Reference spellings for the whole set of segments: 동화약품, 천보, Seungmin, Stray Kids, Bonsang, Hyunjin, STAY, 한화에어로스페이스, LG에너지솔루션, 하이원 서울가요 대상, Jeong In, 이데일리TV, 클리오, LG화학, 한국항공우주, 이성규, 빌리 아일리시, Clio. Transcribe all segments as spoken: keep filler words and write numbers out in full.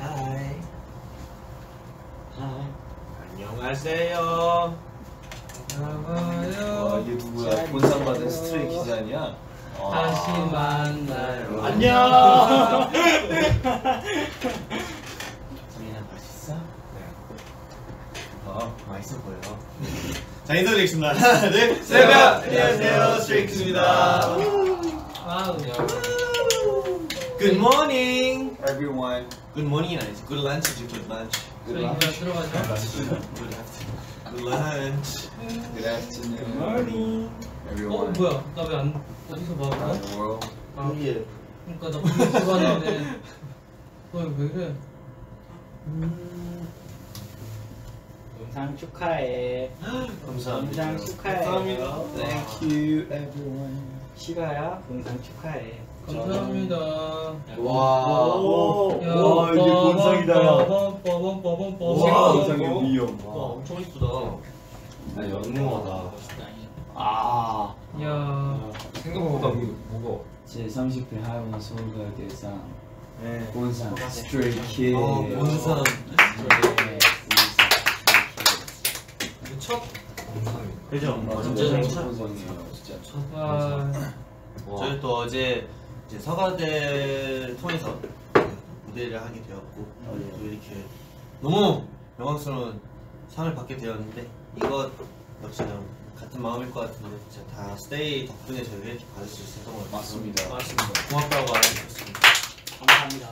하이. 하이. 안녕하세요. 안녕하세요. 어, 이게 누구야? 본상 받은 스트레이 키즈 아니야? 다시 만나요. 안녕. 정인아 맛있어? 네. 어 맛있어 보여. 자 인사드리겠습니다. 하나 둘 셋. 안녕하세요 스트레이 키즈입니다. Good morning everyone. Good morning 아니지. Good lunch is good lunch. Good lunch. Good lunch. Good afternoon. Good morning. 어 뭐야 나 왜 안 어디서 봐봐? 아 예. 그러니까 나 분명 들어왔는데 너 왜 그래? 음. 본상 축하해. 감사합니다. 본상 축하해. 감사합니다. Thank you everyone. 시가야 본상 축하해. 감사합니다. 와. 오. 와 이게 본상이다. 와 본상의 위엄. 와 엄청 이쁘다. 나 영롱하다. 아, 야 생각보다 우리 뭐가 제삼십 회 하이원 서울가요 대상 본상 스트레이 키즈 본상 첫 본상이에요. 그죠? 진짜 첫 본상이에요. 진짜 첫 본상. 저희 또 어제 이제 서가대를 통해서 무대를 하게 되었고 또 이렇게 너무 영광스러운 상을 받게 되었는데 이것 역시 너무 같은 마음일 것 같은데 진짜 다 스테이 덕분에 저희가 이렇게 받을 수 있었던 것 같아요. 맞습니다. 맞습니다. 고맙다고 알려주셨습니다. 감사합니다.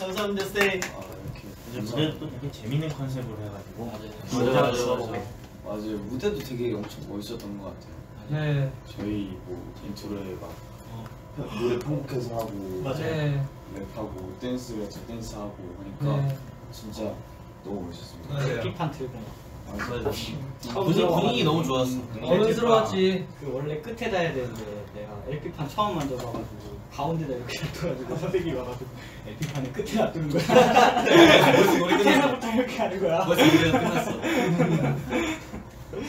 감사합니다 스테이. 아, 이렇게 무대도 또 되게 재밌는 컨셉으로 해가지고 맞아요. 맞아요. 맞아요. 맞아요. 맞아요. 무대도 되게 엄청 멋있었던 것 같아요. 네. 저희 뭐 인트로에 막 어. 노래 편곡해서 하고 맞아요. 네. 랩하고 댄스 같이 댄스하고 하니까 네. 진짜 너무 멋있었습니다. 새끼판 틀고 분위기, 분위기 너무 좋았어. 어른스러웠지. 그 원래 끝에다 해야 되는데 내가 엘피판 처음 만져봐가지고 가운데다 이렇게 놔둬가지고 선생님이 와가지고 엘피판을 끝에 놔두는 거야. 끝에서부터 이렇게 하는 거야. 벌써 우리가 끝났어.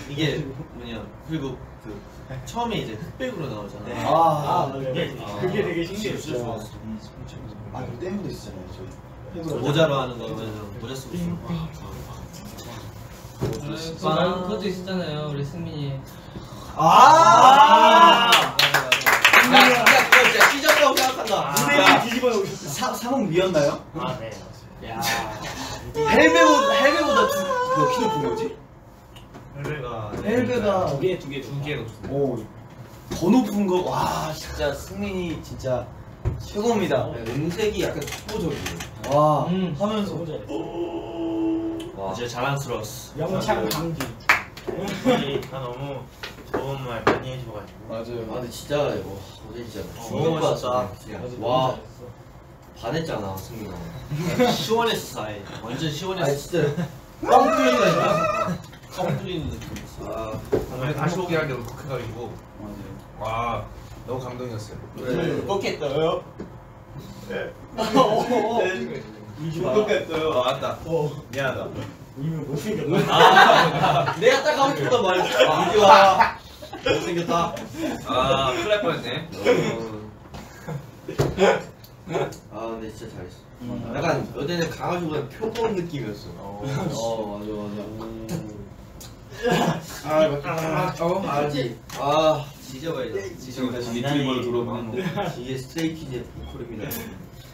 이게 뭐냐 그리고 그 처음에 이제 흑백으로 나오잖아. 네. 아, 아 그게, 아, 그게 되게 신기했어. 좋았어. 아 그 때문에 있었잖아요 저희. 모자로 하는 거 모자 쓰고 있어. 아, 그것도 있었잖아요, 우리 승민이. 아! 나 진짜 그거 진짜 찢었다고 생각한다. 무대를 뒤집어 놓으셨어. 삼 억 위였나요? 아, 네. 야. 헬베보다, 헬베보다 몇 키로 본 거지? 헬베가. 헬베가. 두 개, 두 개, 두 개. 오. 더 높은 거, 와, 진짜 승민이 진짜 최고입니다. 음색이 약간 촉보적이에요. 와, 하면서. 진짜 자랑스러웠어. 영창 강기. 다 너무 좋은 말 많이 해줘가지고. 맞아요. 아 근데 진짜 이거 어제 진짜 충격받았다. 와 반했잖아 승민아. 시원했어 아예. 완전 시원했어. 아 진짜 뻥 뚫린다 진짜. 뻥 뚫리는 느낌이었어. 아 정말 다시 오게 하려고 그렇게가지고. 맞아요. 와 너무 감동이었어요. 뽑겠어요? 네. 똑같어요. 아 맞다. 어. 미안하다. 이미 못생겼다. 아, 내가 딱 하고 싶었던 말이야. 이기와. 못생겼다. 아 큰일 날 뻔했네. 아 근데 진짜 잘했어. 음. 약간 어제는 강아지보다 표본 느낌이었어. 어, 어 맞아 맞아. 아 맞다. 아, 어 알지. 아 지져봐야지. 지금 다시 리트리버로 돌아가는 거. 이게 스트레이키즈의 보컬입니다.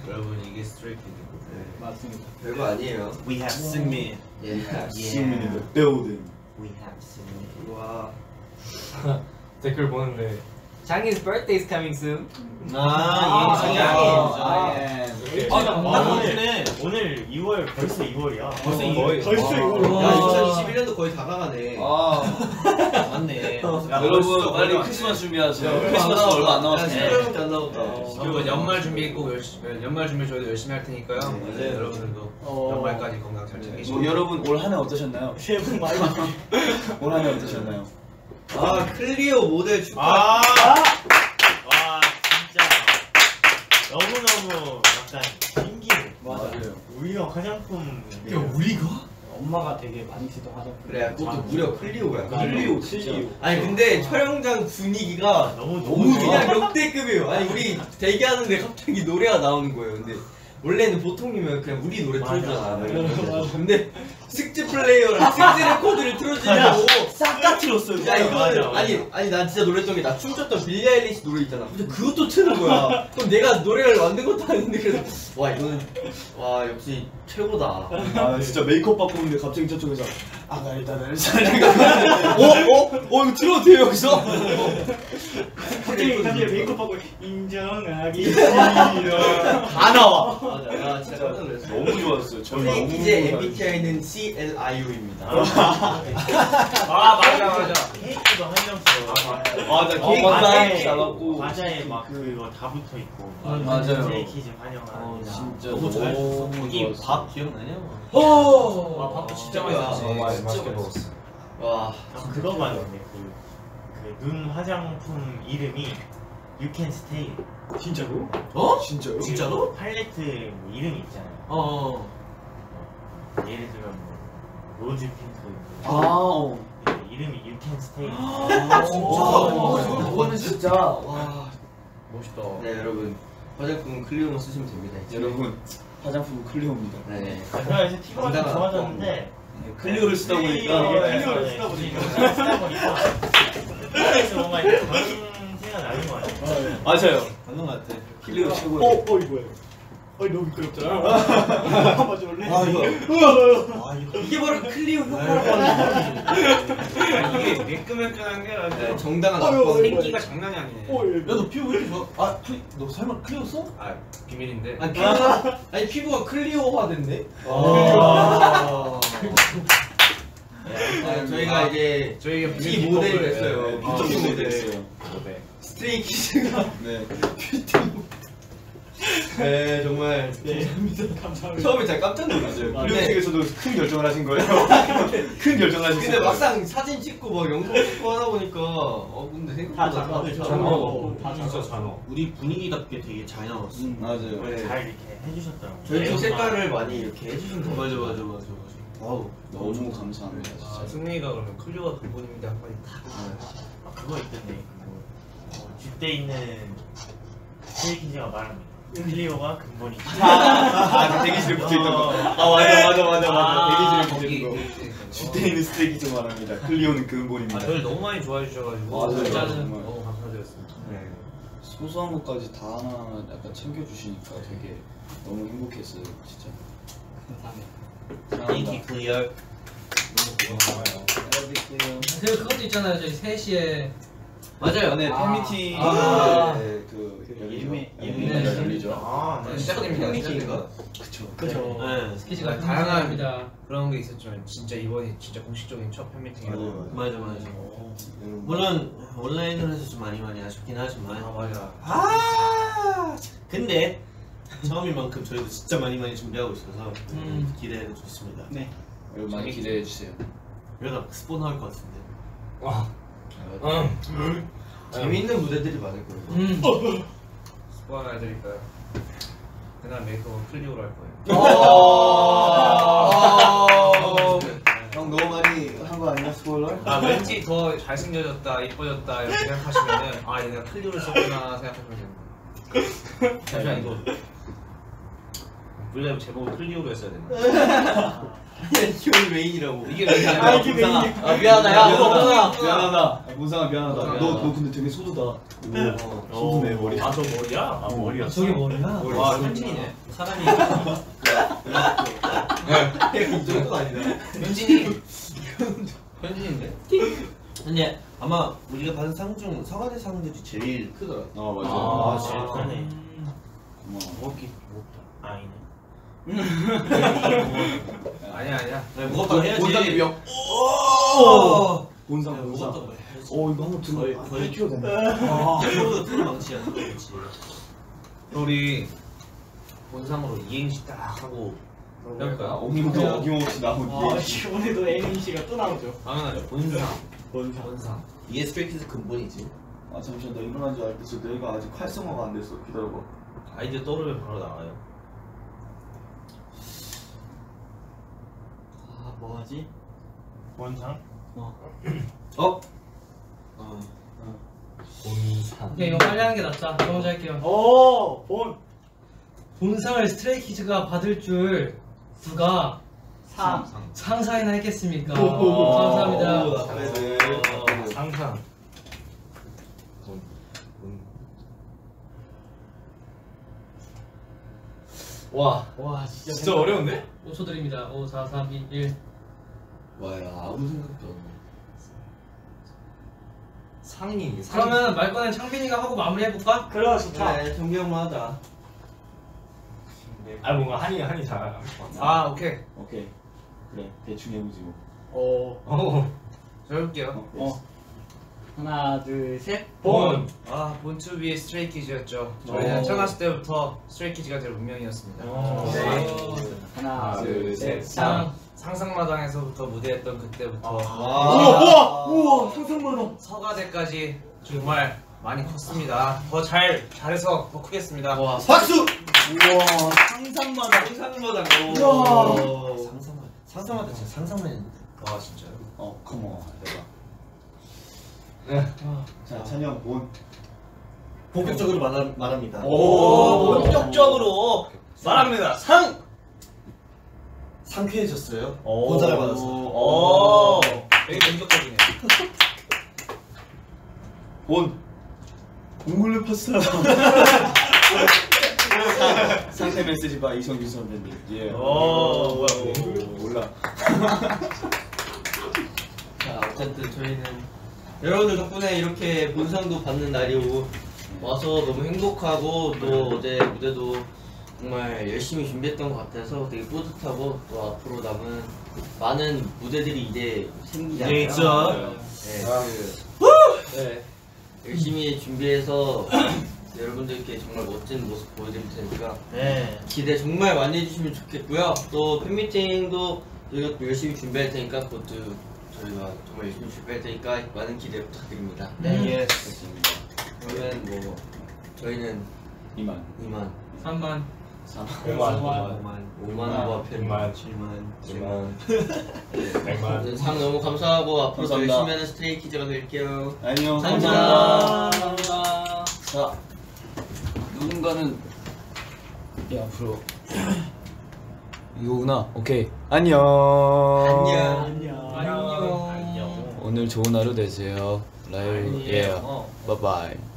여러분 이게 스트레이키즈. 맞습니다. 별거 아니에요. We have 승민. Yeah, 승민 in the building. We have 승민. 와. 댓글 보는데 장인's birthday is coming soon. 아, 장인. 아, 오늘 오늘 이월 벌써 이월이야. 벌써 이월. 벌써 이월. 야, 이천이십일 년도 거의 다 가가네. 아, 맞네. 여러분 빨리 크리스마스 준비하세요. 크리스마스 얼마 안 남았어요. 그리고 연말 준비 꼭 열심히 연말 준비 저희도 열심히 할 테니까요. 네. 네. 여러분들도 어... 연말까지 건강 잘 챙기시고. 뭐, 여러분 올 한 해 어떠셨나요? 새해 복 많이 받으세요. 올 한 해 어떠셨나요? 아 클리오 모델 축하. 아! 와 진짜 너무 너무 약간 신기해. 맞아요. 우리가 화장품. 야 우리가? 엄마가 되게 많이 지도하셨고 그래 그것도 무려 클리오야. 클리오 클리오. 아니 근데 촬영장 분위기가 너무 너무 그냥 역대급이에요. 아니 우리 대기하는데 갑자기 노래가 나오는 거예요. 근데 원래는 보통이면 그냥 우리 노래 틀어주잖아. 근데 숙제 플레이어랑 숙제 레코드를 틀어주냐고 싹 다 틀었어요. 야 이거는 아니 아니 난 진짜 놀랬던 게 나 춤췄던 빌리 아일리시 노래 있잖아. 근데 그것도 트는 거야. 그럼 내가 노래를 만든 것도 아닌데 그래서 와 이거는 와 역시 최고다. 아 진짜 메이크업 받고 있는데 갑자기 저쪽에서 아 나 일단 어? 어? 어 이거 틀어도 돼요 여기서? 갑자기 갑자기 메이크업 받고 인정하기 싫어 다 나와. 맞아 나 진짜 너무 좋았어요. 정말 너무 이제 엠비티아이는 씨엘아이오입니다. 아 맞아 맞아. 케이크도 한정표. 아 맞아. 케이크 나왔고 과자에 막 그거 다 붙어 있고. 맞아요. 스트레이 키즈 환영하는. 진짜 너무 잘. 거기 밥 기억나냐? 오. 아 밥도 진짜 맛있었지. 맛있게 먹었어. 와. 그거만 있네. 그 눈 화장품 이름이 You Can Stay. 진짜로? 어? 진짜요? 진짜로? 팔레트 뭐 이름이 있잖아요. 어. 예를 들면 뭐 로즈 핑크 아 이름이 You Can Stay. 아 진짜 그거는 진짜 와 멋있다. 네 여러분 화장품은 클리오만 쓰시면 됩니다. 이제. 여러분 화장품은 클리오입니다. 네. 제가 이제 티가 좀 좋아졌는데 클리오를 쓰다 보니까 클리오를 쓰다 보니까 클리오에서 뭔가 다른 생각 나는 거 같아요. 맞아요. 맞는 거 같아. 클리오 최고예요. 어 어 이거예요. 어이 너무 미끄럽잖아. 한 번만 줄래? 아 이거. 아 이거. 이게 바로 클리오 효과라고 하는 이게 매끈매끈한 게 아니라 정당한 생기가 장난이 아니네. 야 너 피부 왜 이렇게 좋아? 아 너 설마 클리오 써? 아 비밀인데. 아니, 피부가, 아니 피부가 클리오화 됐네. 아. 아, 저희가 이제 저희가 비 모델 됐어요. 뷰티 모델 됐어요. 스트레이 키즈가 네. 뷰티 모델. 네 정말 네. 감사합니다. 감사합니다. 처음에 제가 깜짝 놀랐어요. 클리오 측에서도 큰 결정을 하신 거예요. 큰 결정을 하신 거예요. 근데 막상 사진 찍고 막 영상 찍고 하다 보니까 어 근데 생각보다 다 다들 잘 나왔고 다 진짜 잘 나왔고 우리 분위기답게 되게 잘 나왔어. 음, 맞아요. 네. 잘 이렇게 해주셨더라고요. 저희도 색깔을 많이 이렇게 해주신 거 맞아 맞아 맞아 맞아. 아우 너무, 너무 감사합니다. 진짜. 아, 승민이가 그러면 클리오가 근본입니다 한 마디 딱. 아 그거 있던데 그거 뒷대 있는 스테이키즈가 말합니다. 클리오가 근본이지. 아, 대기실에 붙어있던 거. 아, 맞아, 맞아, 맞아, 맞아. 대기실에 붙어있던 거. 주대 있는 스테이키 좀 말합니다. 클리오는 근본입니다. 아, 저를 너무 많이 좋아해 주셔가지고. 맞아요. 진짜는 너무 감사드렸습니다. 네. 소소한 것까지 다 하나하나 약간 챙겨주시니까 되게 너무 행복했어요, 진짜. 감사합니다. 인기 클리얼. 너무 고마워요. 그리고 그것도 있잖아요, 저희 세 시에. 맞아요. 네, 팬미팅. 아, 네, 그 이름이 이름이 열리죠. 아, 네. 시작됩니다. 팬미팅인가? 그쵸. 그쵸. 네, 스케치가 다양합니다. 그런 게 있었지만 진짜 이번이 진짜 공식적인 첫 팬미팅이고. 맞아, 맞아. 물론 온라인으로 해서 좀 많이 많이 아쉽긴 하지만. 아, 맞아. 아, 근데 처음인 만큼 저희도 진짜 많이 많이 준비하고 있어서 음. 기대해도 좋습니다. 네. 여러분 많이 기대해 주세요. 이러다 스포 나올 것 같은데. 와. 아, 음. 재미있는 무대들이 많을 거예요. 음. 스포 하나 해드릴까요? 그다음 메이크업은 클리오로 할 거예요. 형 너무 많이 한 거 아니야 스포일러? 아 왠지 더 잘생겨졌다, 이뻐졌다 이렇게 생각하시면은 아 내가 클리오를 썼구나 생각하시면 돼요. 잠시만 이거 원래 제목을 클리오로 했어야 되나? 이게 메인이라고. 이게 메인이야. 아, 아, 미안하다. 야, 미안하다. 미안하다. 몬상아 미안하다. 너 너 근데 되게 소두다. 소두네 머리. 아, 저 머리야? 아, 머리야. 저게 머리야? 와, 현진이네. 사람이. 야, 이 정도 아니다. 현진이. 현진인데. 근데 아마 우리가 받은 상 중 사과대 상들이 제일 크더라. 아, 맞아. 아, 제일 크네. 고마워. 먹기 먹다. 아니네. 아니야 아니야. 무겁다 해야지. 본상 위협. 오. 본상 무겁다. 오 이거 한번 들어. 거의 키로 된다. 아. 이거보다 더 망치야. 우리 본상으로 이행시 딱 하고. 그러니까 오늘도 어김없이 나온 이행시. 오늘도 이행시가 또 나오죠. 당연하죠. 본상. 본상. 본상. 이게 스트레이키즈 근본이지. 아 잠시만 나 일어난 줄 알겠어. 내가 아직 활성화가 안 됐어. 기다려봐. 아이디어 떠오르면 바로 나와요. 뭐 뭐하지? 본상? 어. 어? 어. 본상. 오케이, 이거 빨리 하는 게 낫다. 너무 잘게요. 오! 본! 본상을 스트레이키즈가 받을 줄 누가 상. 상상이나 했겠습니까? 오, 오, 오, 감사합니다. 오, 잘했네. 오, 상상. 본. 본. 와. 와, 진짜, 진짜 어려운데? 오 초 드립니다. 오, 사, 삼, 이, 일. 와야, 아무 생각도 안 나. 상이. 그러면 말거는 창빈이가 하고 마무리해볼까? 그래, 좋다. 그래, 정기 형만 하자. 아, 뭔가 한이, 한이 잘. 아, 아, 오케이. 오케이. 그래, 대충 해보지 뭐. 어. 어. 잘 해볼게요. 어, 어. 하나, 둘, 셋. 본! 아, 본투비의 스트레이 키즈였죠. 저희는 태어났을 때부터 스트레이 키즈가 될 운명이었습니다. 오. 네. 오. 하나, 둘, 셋. 상. 상상마당에서부터 무대했던 그때부터. 아. 우와, 우와! 우와! 상상마당! 서가대까지 정말 많이 컸습니다. 더 잘, 잘해서 더 크겠습니다. 와, 박수! 우와, 상상마당. 상상마당. 우와. 상상마당. 상상마당 진짜 상상만 했는데. 와, 진짜요? 어, 컴온. 대박. 네. 자, 찬영 본. 본격적으로 말하, 말합니다. 오, 본격적으로 말합니다. 상! 상쾌해졌어요. 보자를 받았어요. 오, 되게 본격적이네. 본. 봉골레 파스타. 상태 메시지 봐, 이성규 선배님. 예. 오, 뭐야, 몰라. 자, 어쨌든 저희는 여러분들 덕분에 이렇게 본상도 받는 날이 오, 와서 너무 행복하고 또 어제 무대도 정말 열심히 준비했던 것 같아서 되게 뿌듯하고 또 앞으로 남은 많은 무대들이 이제 생기지 않을까. 네, 열심히 준비해서 여러분들께 정말 멋진 모습 보여드릴 테니까 네. 기대 정말 많이 해주시면 좋겠고요. 또 팬미팅도 열심히 준비할 테니까 그것도 저희가 정말 열심히 준비할 테니까 많은 기대 부탁드립니다. 네, 예, 좋습니다. 그러면 뭐 저희는 이만, 이만, 삼만, 삼만, 오만, 오만, 오만, 백만, 칠만, 칠만, 백만. 상 너무 감사하고 앞으로 더 열심히 하는 스트레이 키즈가 될게요. 안녕, 감사합니다. 자, 누군가는 이 앞으로 이거구나. 오케이. 안녕. 안녕. 안녕. 안녕. 오늘 좋은 하루 되세요. 라이브. 예. 바이바이.